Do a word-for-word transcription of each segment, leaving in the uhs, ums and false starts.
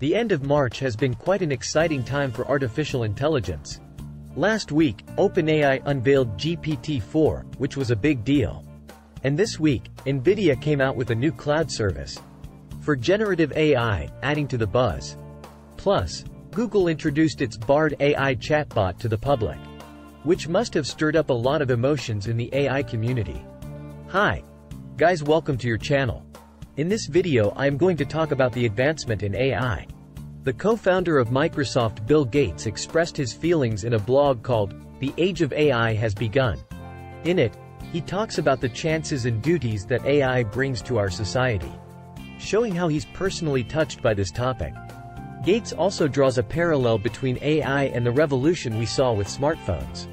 The end of March has been quite an exciting time for artificial intelligence. Last week, OpenAI unveiled G P T four, which was a big deal. And this week, NVIDIA came out with a new cloud service for generative A I, adding to the buzz. Plus, Google introduced its Bard A I chatbot to the public, which must have stirred up a lot of emotions in the A I community. Hi, guys, welcome to your channel. In this video I am going to talk about the advancement in A I. The co-founder of Microsoft, Bill Gates, expressed his feelings in a blog called, The Age of A I Has Begun. In it, he talks about the chances and duties that A I brings to our society, showing how he's personally touched by this topic. Gates also draws a parallel between A I and the revolution we saw with smartphones,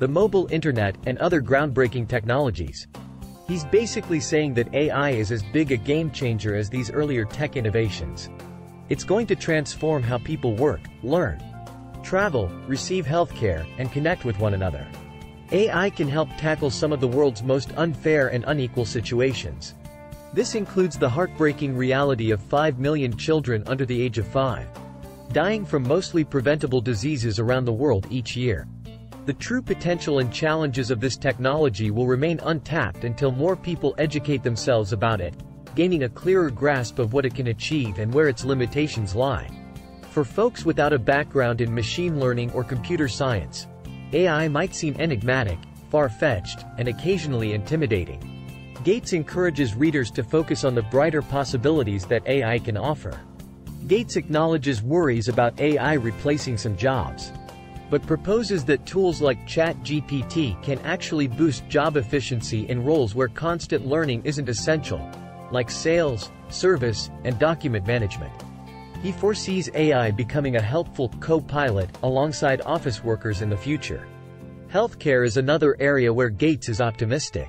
the mobile internet, and other groundbreaking technologies. He's basically saying that A I is as big a game changer as these earlier tech innovations. It's going to transform how people work, learn, travel, receive healthcare, and connect with one another. A I can help tackle some of the world's most unfair and unequal situations. This includes the heartbreaking reality of five million children under the age of five, dying from mostly preventable diseases around the world each year. The true potential and challenges of this technology will remain untapped until more people educate themselves about it, gaining a clearer grasp of what it can achieve and where its limitations lie. For folks without a background in machine learning or computer science, A I might seem enigmatic, far-fetched, and occasionally intimidating. Gates encourages readers to focus on the brighter possibilities that A I can offer. Gates acknowledges worries about A I replacing some jobs, but proposes that tools like ChatGPT can actually boost job efficiency in roles where constant learning isn't essential, like sales, service, and document management. He foresees A I becoming a helpful co-pilot alongside office workers in the future. Healthcare is another area where Gates is optimistic.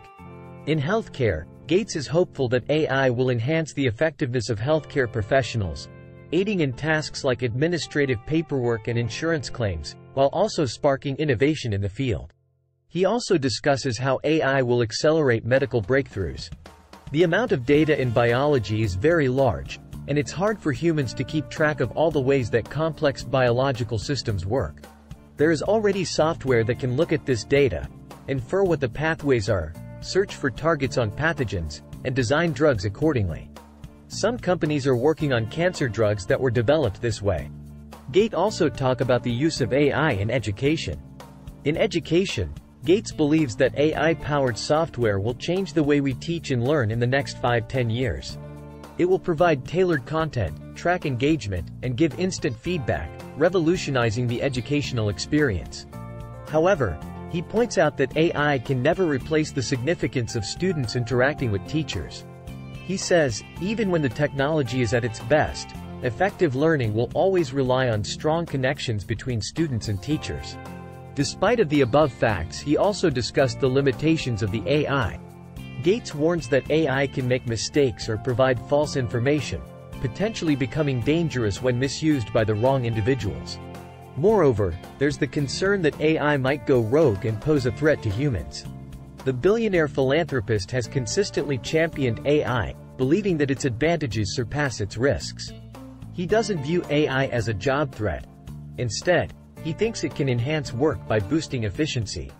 In healthcare, Gates is hopeful that A I will enhance the effectiveness of healthcare professionals, aiding in tasks like administrative paperwork and insurance claims, while also sparking innovation in the field. He also discusses how A I will accelerate medical breakthroughs. The amount of data in biology is very large, and it's hard for humans to keep track of all the ways that complex biological systems work. There is already software that can look at this data, infer what the pathways are, search for targets on pathogens, and design drugs accordingly. Some companies are working on cancer drugs that were developed this way. Gates also talks about the use of A I in education. In education, Gates believes that A I-powered software will change the way we teach and learn in the next five to ten years. It will provide tailored content, track engagement, and give instant feedback, revolutionizing the educational experience. However, he points out that A I can never replace the significance of students interacting with teachers. He says, even when the technology is at its best, effective learning will always rely on strong connections between students and teachers. Despite of the above facts, he also discussed the limitations of the A I. Gates warns that A I can make mistakes or provide false information, potentially becoming dangerous when misused by the wrong individuals. Moreover, there's the concern that A I might go rogue and pose a threat to humans. The billionaire philanthropist has consistently championed A I, believing that its advantages surpass its risks. He doesn't view A I as a job threat. Instead, he thinks it can enhance work by boosting efficiency.